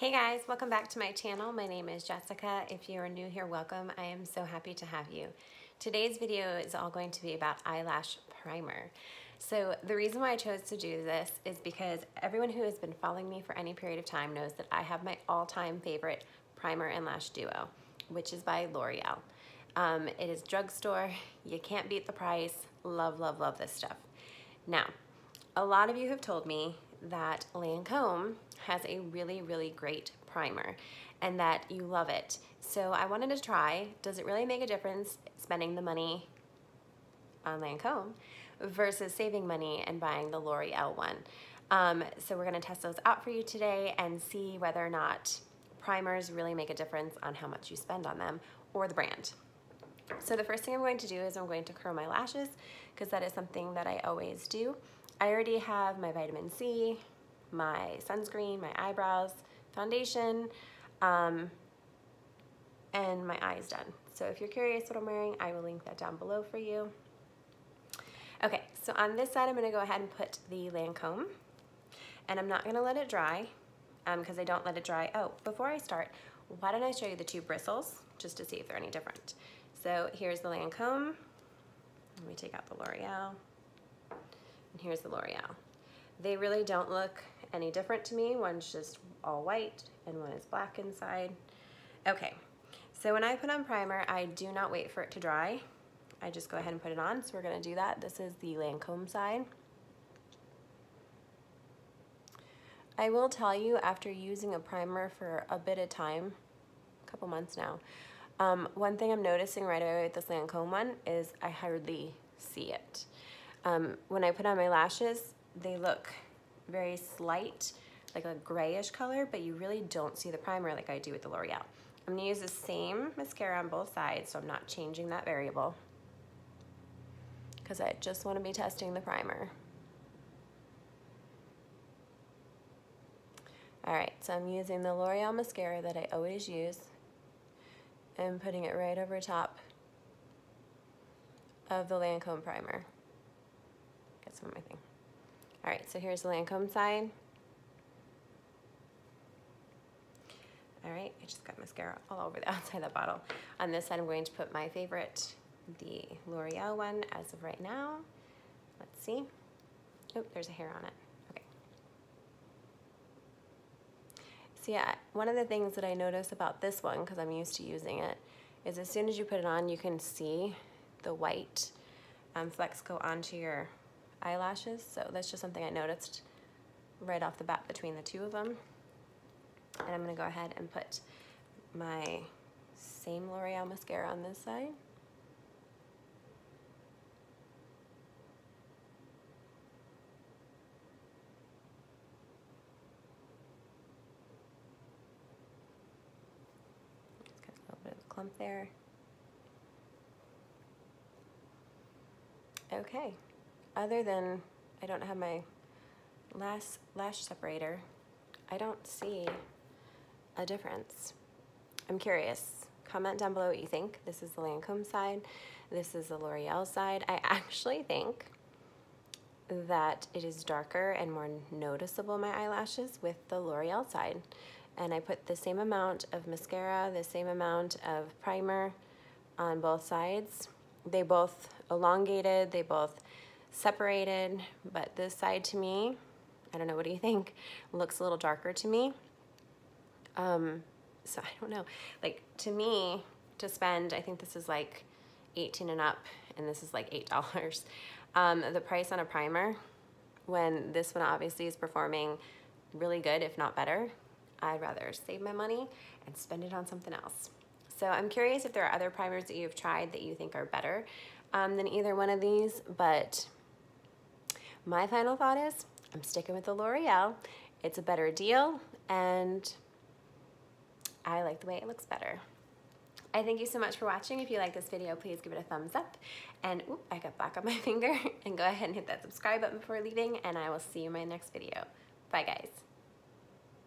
Hey guys, welcome back to my channel. My name is Jessica. If you are new here, welcome. I am so happy to have you. Today's video is all going to be about eyelash primer. So the reason why I chose to do this is because everyone who has been following me for any period of time knows that I have my all-time favorite primer and lash duo, which is by L'Oreal. It is drugstore. You can't beat the price. Love, love, love this stuff. Now, a lot of you have told me that Lancome has a really, really great primer and that you love it. So I wanted to try, does it really make a difference spending the money on Lancome versus saving money and buying the L'Oreal one? So we're gonna test those out for you today and see whether or not primers really make a difference on how much you spend on them or the brand. So the first thing I'm going to do is I'm going to curl my lashes because that is something that I always do. I already have my vitamin C, my sunscreen, my eyebrows, foundation, and my eyes done. So if you're curious what I'm wearing, I will link that down below for you. Okay, so on this side, I'm gonna go ahead and put the Lancome, and I'm not gonna let it dry, because I don't let it dry. Oh, before I start, why don't I show you the two bristles, just to see if they're any different. So here's the Lancome. Let me take out the L'Oreal. And here's the L'Oreal. They really don't look any different to me. One's just all white and one is black inside. Okay, so when I put on primer, I do not wait for it to dry. I just go ahead and put it on, so we're gonna do that. This is the Lancome side. I will tell you, after using a primer for a bit of time, a couple months now, one thing I'm noticing right away with this Lancome one is I hardly see it. When I put on my lashes, they look very slight, like a grayish color, but you really don't see the primer like I do with the L'Oreal. I'm gonna use the same mascara on both sides, so I'm not changing that variable because I just wanna be testing the primer. All right, so I'm using the L'Oreal mascara that I always use and putting it right over top of the Lancome primer. That's my thing. All right, so here's the Lancome side. All right, I just got mascara all over the outside of that bottle. On this side, I'm going to put my favorite, the L'Oreal one, as of right now. Let's see. Oh, there's a hair on it. Okay. So yeah, one of the things that I notice about this one, because I'm used to using it, is as soon as you put it on, you can see the white flecks go onto your eyelashes, so that's just something I noticed right off the bat between the two of them. And I'm gonna go ahead and put my same L'Oreal mascara on this side. Just got a little bit of a clump there. Okay. Other than I don't have my lash separator, I don't see a difference. I'm curious. Comment down below what you think. This is the Lancome side. This is the L'Oreal side. I actually think that it is darker and more noticeable, my eyelashes, with the L'Oreal side. And I put the same amount of mascara, the same amount of primer on both sides. They both elongated, they both separated, but this side to me, I don't know, what do you think, looks a little darker to me. So I don't know, like, to me, to spend, I think this is like 18 and up and this is like $8, the price on a primer, when this one obviously is performing really good, if not better, I'd rather save my money and spend it on something else. So I'm curious if there are other primers that you've tried that you think are better than either one of these, but my final thought is I'm sticking with the L'Oreal. It's a better deal and I like the way it looks better. I thank you so much for watching. If you like this video, please give it a thumbs up, and oop, I got black on my finger, and go ahead and hit that subscribe button before leaving, and I will see you in my next video. Bye guys.